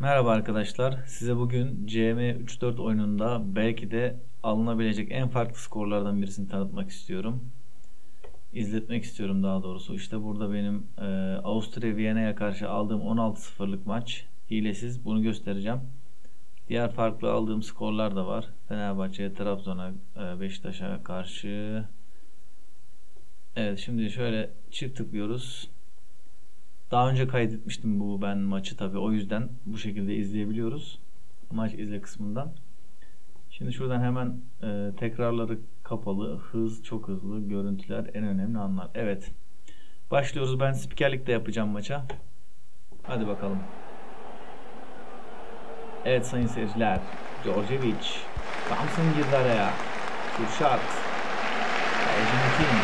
Merhaba arkadaşlar. Size bugün CM3-4 oyununda belki de alınabilecek en farklı skorlardan birisini tanıtmak istiyorum. İzletmek istiyorum daha doğrusu. İşte burada benim Avusturya Viyana'ya karşı aldığım 16-0'lık maç. Hilesiz. Bunu göstereceğim. Diğer farklı aldığım skorlar da var. Fenerbahçe'ye, Trabzon'a, Beşiktaş'a karşı. Evet, şimdi şöyle çift tıklıyoruz. Daha önce kaydetmiştim ben maçı tabii. O yüzden bu şekilde izleyebiliyoruz. Maç izle kısmından. Şimdi şuradan hemen tekrarları kapalı. Hız çok hızlı. Görüntüler en önemli anlar. Evet. Başlıyoruz. Ben spikerlik de yapacağım maça. Hadi bakalım. Evet sayın seyirciler. Djordjevic. Thompson girdi araya. Kürşat. Metin.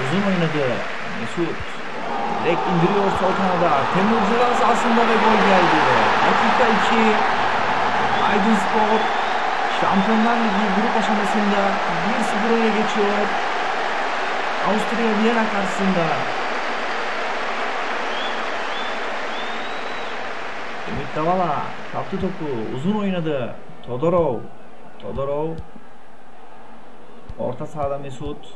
Uzun oynadı. Mesut. Direkt indiriyor sol kanada. Temur cezası aslında ve gol geldi. Dakika 2. Aydınspor Şampiyonlar Ligi grup aşamasında 1-0 öne geçiyor. Avusturya Viyana karşısında. Ümit Davala kaptı topu. Uzun oynadı. Todorov. Orta sahada Mesut.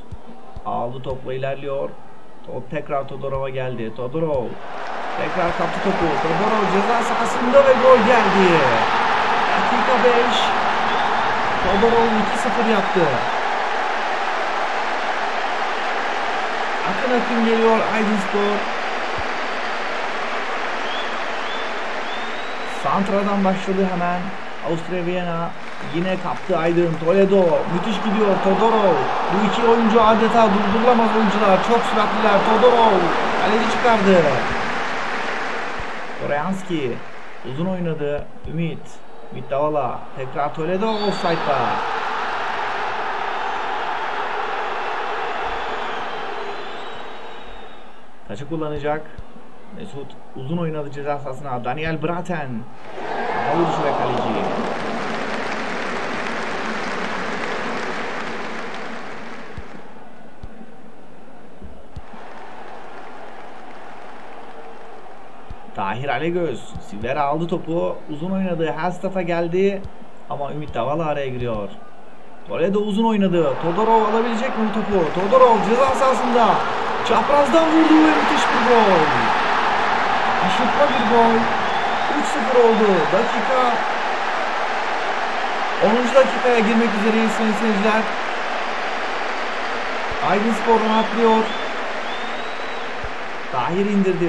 Aldı topla ilerliyor. Tekrar Todorov'a geldi. Todorov tekrar kaptı topu. Todorov ceza sahasında ve gol geldi. Dakika 5. Todorov 2-0 yaptı. Akın geliyor Aydınspor. Santra'dan başladı hemen. Avusturya Viyana yine kaptı Aydın. Toledo müthiş gidiyor. Todorov. Bu iki oyuncu adeta durdurulamaz oyuncular. Çok süratliler. Todorov kaleci çıkardı. Korayanski uzun oynadı. Ümit Davala. Tekrar Toledo offside'da. Taçı kullanacak. Mesut uzun oynadı ceza sahasına. Daniel Braten. Vuruşu ve kaleci. Tahir Alegöz. Sillera aldı topu. Uzun oynadı. Hastaf'a geldi. Ama Ümit Davala araya giriyor. Toledo uzun oynadı. Todorov alabilecek mi topu? Todorov ceza sahasında. Çaprazdan vurdu ve müthiş bir gol. Aşırtma bir gol. 3-0 oldu. Dakika 10. dakikaya girmek üzereyiz sayın seyirciler. Aydınspor atlıyor. Tahir indirdi.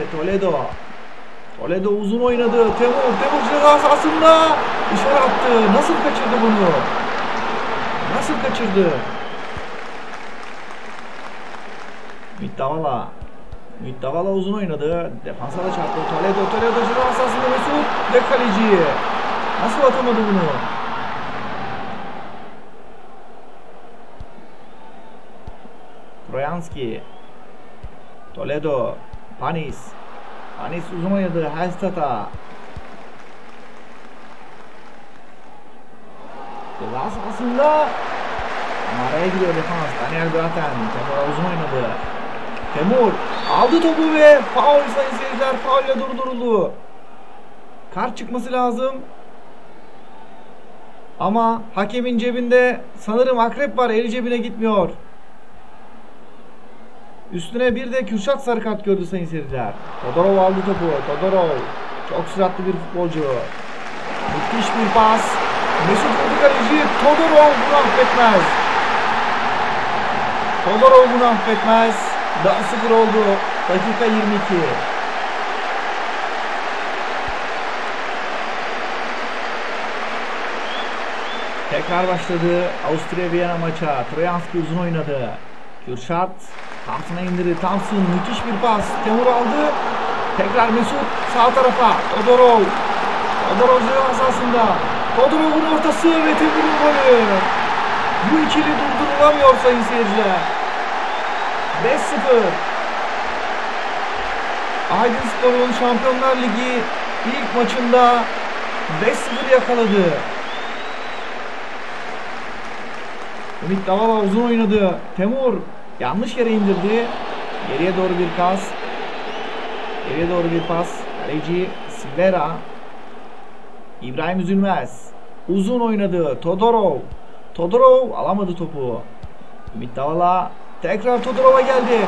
Toledo uzun oynadı. Temur ceza sahasında dışarı attı. Nasıl kaçırdı bunu? Ümit Davala uzun oynadı. Defansa da çarptı. Toledo ceza sahasında Mesut ve kaleci. Nasıl atamadı bunu? Trojanski. Toledo. Panis uzun oynadı. Hastata. Ceza sahasında araya gidiyor defans. Daniel Braten. Temur'a uzun oynadı. Temur aldı topu ve faul sayın seyirciler. Faulle durduruldu. Kart çıkması lazım. Ama hakemin cebinde sanırım akrep var. Eli cebine gitmiyor. Üstüne bir de Kürşat sarı kart gördü sayın seyirciler. Todorov aldı topu. Todorov çok süratli bir futbolcu. Müthiş bir pas. Mesut vurdu kaleci. Todorov bunu affetmez. Todorov bunu affetmez. Daha 0 oldu. Dakika 22. Tekrar başladı Avusturya Viyana maça. Trojanski uzun oynadı. Kürşat Thompson'a indirdi. Thompson müthiş bir pas. Temur aldı. Tekrar Mesut sağ tarafa. Todorov aslında. Todorov'un ortası ve Temur'un golü. Bu ikili durdurulamıyor sayın seyirciler. 5-0. Aydınspor'un Şampiyonlar Ligi ilk maçında 5-0 yakaladı. Ümit Davala uzun oynadı. Temur yanlış yere indirdi. Geriye doğru bir pas. Kaleci Sillera. İbrahim Üzülmez. Uzun oynadı. Todorov. Todorov alamadı topu. Ümit Davala. Tekrar Todorov'a geldi.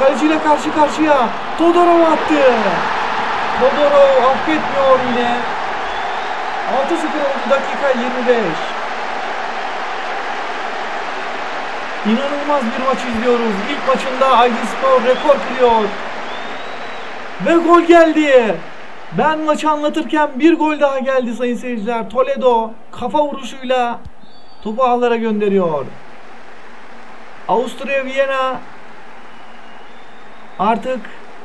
Kaleciyle karşı karşıya. Todorov attı. Todorov affetmiyor yine. 6-0 dakika 25. İnanılmaz bir maç izliyoruz. İlk maçında Aydınspor rekor kırıyor. Ve gol geldi. Ben maçı anlatırken bir gol daha geldi sayın seyirciler. Toledo kafa vuruşuyla topu ağlara gönderiyor. Avusturya Viyana artık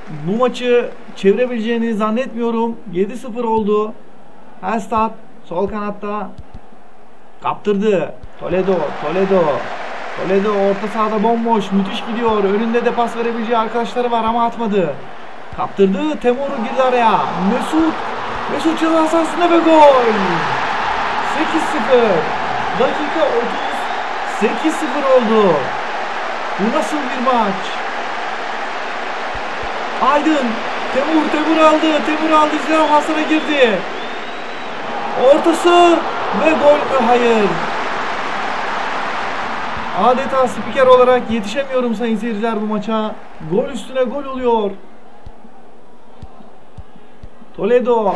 bu maçı çevirebileceğini zannetmiyorum. 7-0 oldu. Hestat sol kanatta kaptırdı. Toledo orta sahada bomboş, müthiş gidiyor. Önünde de pas verebileceği arkadaşları var ama atmadı. Kaptırdı. Temur'u girdi araya. Mesut ceza sahasında ve gol. 8-0. Dakika 30. 8-0 oldu. Bu nasıl bir maç? Aydın. Temur aldı. Zira hasara girdi. Ortası ve gol. Hayır. Adeta spiker olarak yetişemiyorum sayın seyirciler bu maça. Gol üstüne gol oluyor. Toledo.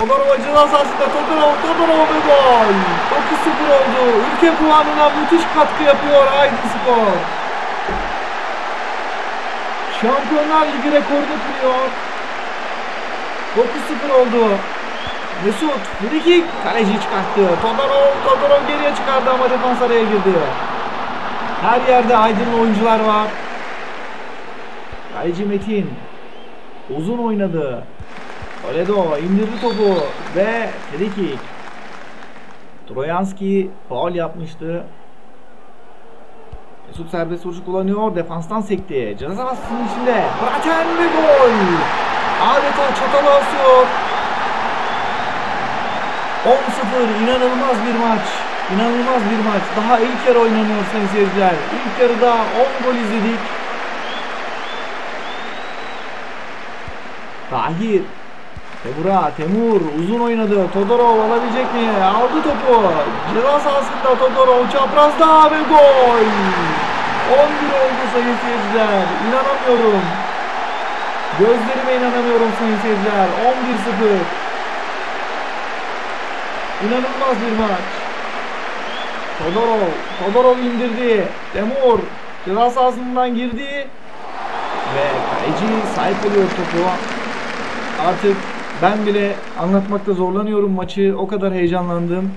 Todorov ceza sahasında. Todorov ve gol. 9-0 oldu. Ülke puanına müthiş katkı yapıyor Aydınspor. Şampiyonlar Ligi rekorunu kırıyor. 9-0 oldu. Mesut. Fredy kaleci çıkarttı. Todorov geriye çıkardı ama defans araya girdi. Her yerde Aydınlı oyuncular var. Kaleci Metin. Uzun oynadı. Toledo indirdi topu ve dedi ki Trojanski faul yapmıştı. Mesut serbest vuruş kullanıyor. Defanstan sekti. Ceza sahasının içinde. Braten ve gol. Adeta çatalı asıyor. 10-0. İnanılmaz bir maç. İnanılmaz bir maç. Daha ilk yarı oynanıyor sayın seyirciler. İlk yarıda 10 gol izledik. Tahir. Temur uzun oynadı. Todorov alabilecek mi? Aldı topu. Ceza sahasında Todorov çaprazda ve gol. 11 oldu sayın seyirciler. İnanamıyorum. Gözlerime inanamıyorum sayın seyirciler. 11-0. İnanılmaz bir maç. Todorov indirdi. Temur ceza sahasından girdi. Ve kaleci sahip oluyor topu. Artık ben bile anlatmakta zorlanıyorum maçı. O kadar heyecanlandım.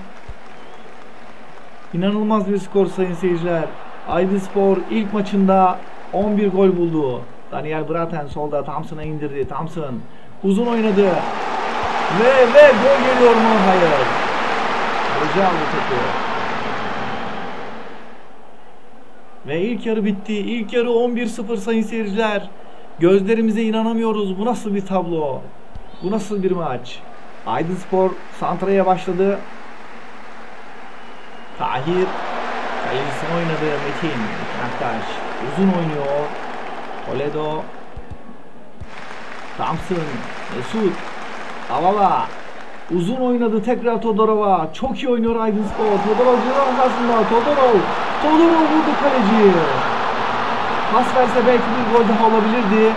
İnanılmaz bir skor sayın seyirciler. Aydınspor ilk maçında 11 gol buldu. Daniel Braten solda Thompson'a indirdi. Thompson uzun oynadı. Ve gol geliyor mu? Hayır. Hoca aldı topu. Ve ilk yarı bitti. İlk yarı 11-0 sayın seyirciler. Gözlerimize inanamıyoruz. Bu nasıl bir tablo? Bu nasıl bir maç? Aydınspor santraya başladı. Tahir kalecisini oynadı. Metin Aktaş uzun oynuyor. Toledo, Thompson, Mesut, Davala uzun oynadı. Tekrar Todorov'a. Çok iyi oynuyor Aydınspor. Todorov ceza sahasında. Todorov vurdu kaleciyi. Pas verse belki bir gol daha olabilirdi.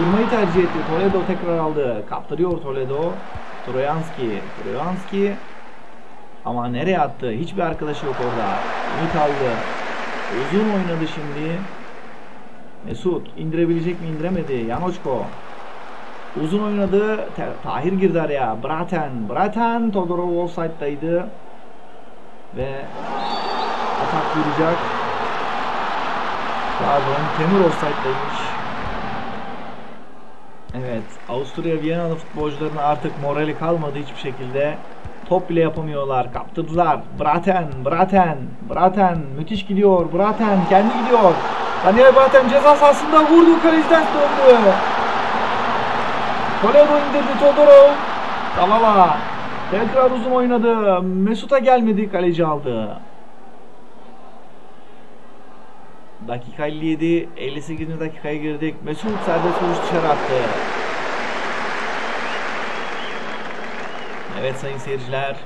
Vurmayı tercih etti. Toledo tekrar aldı. Kaptırıyor Toledo. Trojanski. Ama nereye attı? Hiçbir arkadaşı yok orada. Ümit aldı. Uzun oynadı şimdi. Mesut indirebilecek mi? İndiremedi. Yanoçko. Uzun oynadı. Tahir girdi araya. Braten. Todorov offside'daydı. Ve atak yürüyecek. Pardon, Temur offside'daymış. Evet, Avusturya Viyanalı futbolcuların artık morali kalmadı hiçbir şekilde. Top bile yapamıyorlar. Kaptırdılar. Braten. Müthiş gidiyor. Braten kendi gidiyor. Daniel Braten ceza sahasında vurdu. Kaleciden döndü. Toledo indirdi. Todorov. Davala. Tekrar uzun oynadı. Mesut'a gelmedi. Kaleci aldı. Dakika 57, 58. dakikaya girdik. Mesut serbest vuruş dışarı attı. Evet sayın seyirciler.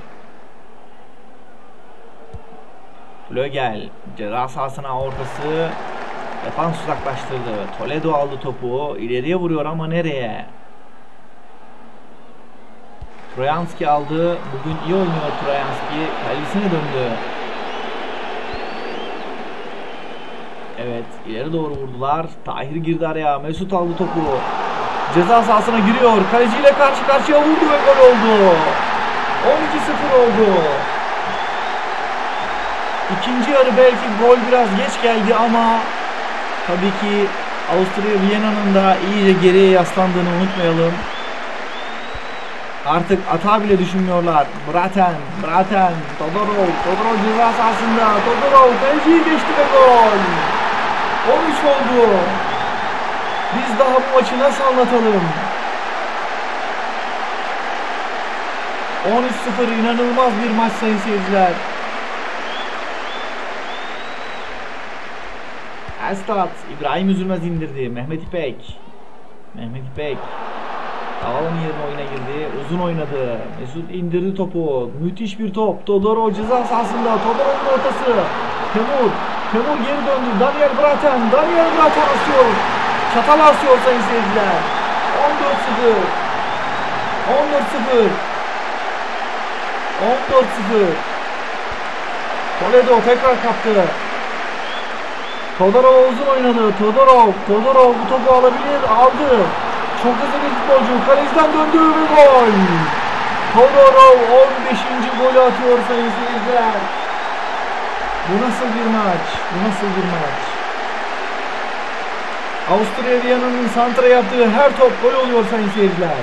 Flögel ceza sahasına ortası. Defans uzaklaştırdı. Toledo aldı topu. İleriye vuruyor ama nereye? Trojanski aldı. Bugün iyi oynuyor Trojanski. Kalesine döndü. Evet ileri doğru vurdular. Tahir girdi araya. Mesut aldı topu. Ceza sahasına giriyor. Kaleciyle karşı karşıya vurdu ve gol oldu. 12-0 oldu. İkinci yarı belki gol biraz geç geldi ama tabii ki Avusturya Viyana'nın da iyice geriye yaslandığını unutmayalım. Artık ata bile düşünmüyorlar. Braten, Todorov ceza sahasında. Todorov kaleciyi geçti ve gol. 13 oldu. Biz daha bu maçı nasıl anlatalım? 13-0 inanılmaz bir maç sayın seyirciler. Estat, İbrahim Üzülmez indirdi. Mehmet İpek Davala'nın yerine oyuna girdi. Uzun oynadı. Mesut indirdi topu. Müthiş bir top. Todorov ceza sahasında. Todorov'un ortası. Temur geri döndü. Daniel Braten asıyor. Çatal asıyor sayın seyirciler. 14-0. Toledo tekrar kaptı. Todorov uzun oynadı. Todorov bu topu alabilir. Aldı. Çok hızlı bir futbolcu. Kaleciden döndü ve gol. Todorov 15. golü atıyor sayın seyirciler. Bu nasıl bir maç? Avusturya Viyana'nın santra yaptığı her top gol oluyor sayın seyirciler.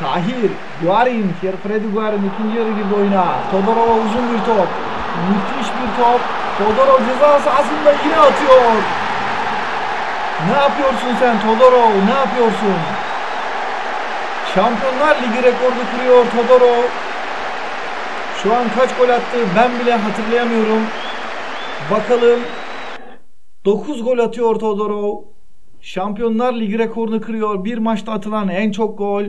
Tahir, Guarín, Fredy Guarín ikinci yarı girdi oyuna. Todorov'a uzun bir top. Müthiş bir top. Todorov ceza sahasında yine atıyor. Ne yapıyorsun sen Todorov? Ne yapıyorsun? Şampiyonlar Ligi rekoru kırıyor Todorov. Şu an kaç gol attı ben bile hatırlayamıyorum. Bakalım. 9 gol atıyor Todorov. Şampiyonlar Ligi rekorunu kırıyor. Bir maçta atılan en çok gol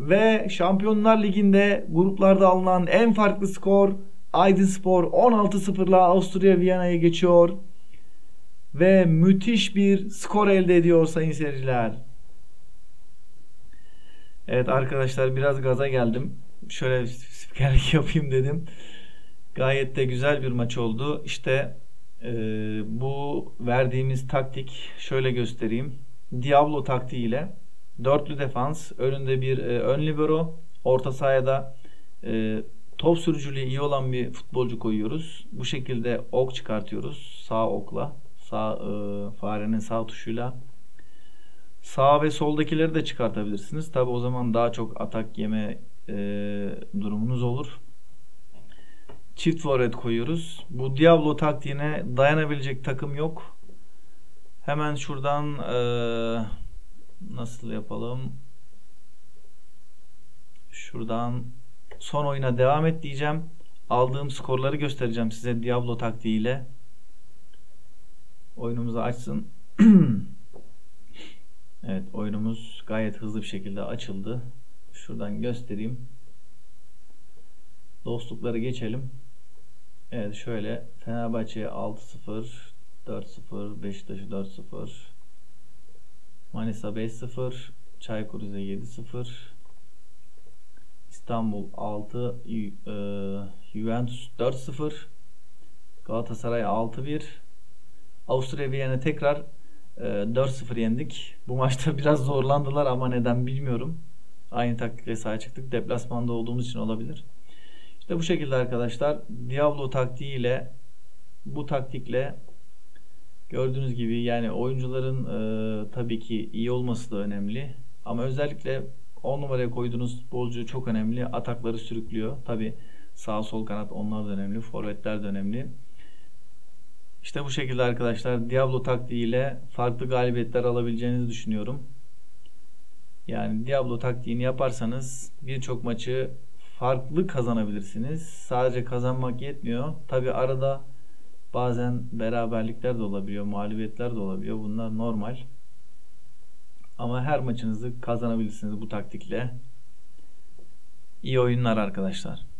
ve Şampiyonlar Ligi'nde gruplarda alınan en farklı skor. Aydınspor 16-0'la Avusturya Viyana'ya geçiyor ve müthiş bir skor elde ediyor sayın seyirciler. Evet arkadaşlar biraz gaza geldim. Şöyle spikerlik yapayım dedim. Gayet de güzel bir maç oldu. İşte bu verdiğimiz taktik şöyle göstereyim. Diablo taktiğiyle dörtlü defans, önünde bir ön libero, orta sahaya da top sürücülüğü iyi olan bir futbolcu koyuyoruz. Bu şekilde ok çıkartıyoruz. Sağ okla, sağ farenin sağ tuşuyla. Sağ ve soldakileri de çıkartabilirsiniz. Tabi o zaman daha çok atak yeme durumunuz olur. Çift forvet koyuyoruz. Bu Diablo taktiğine dayanabilecek takım yok. Hemen şuradan nasıl yapalım? Şuradan son oyuna devam et diyeceğim. Aldığım skorları göstereceğim size Diablo taktiğiyle. Oyunumuzu açsın. Evet, oyunumuz gayet hızlı bir şekilde açıldı. Şuradan göstereyim. Dostlukları geçelim. Evet şöyle Fenerbahçe'ye 6-0, 4-0, Beşiktaş'a 4-0, Manisa 5-0, Çaykur Rize 7-0, İstanbul 6, Juventus 4-0, Galatasaray 6-1, Avusturya Viyana tekrar 4-0 yendik. Bu maçta biraz zorlandılar ama neden bilmiyorum. Aynı taktikle sahaya çıktık. Deplasmanda olduğumuz için olabilir. İşte bu şekilde arkadaşlar Diablo taktiğiyle bu taktikle gördüğünüz gibi yani oyuncuların tabii ki iyi olması da önemli ama özellikle 10 numaraya koyduğunuz futbolcu çok önemli. Atakları sürüklüyor. Tabii sağ sol kanat onlar da önemli. Forvetler de önemli. İşte bu şekilde arkadaşlar Diablo taktiğiyle farklı galibiyetler alabileceğinizi düşünüyorum. Yani Diablo taktiğini yaparsanız birçok maçı farklı kazanabilirsiniz. Sadece kazanmak yetmiyor. Tabi arada bazen beraberlikler de olabiliyor, mağlubiyetler de olabiliyor. Bunlar normal. Ama her maçınızı kazanabilirsiniz bu taktikle. İyi oyunlar arkadaşlar.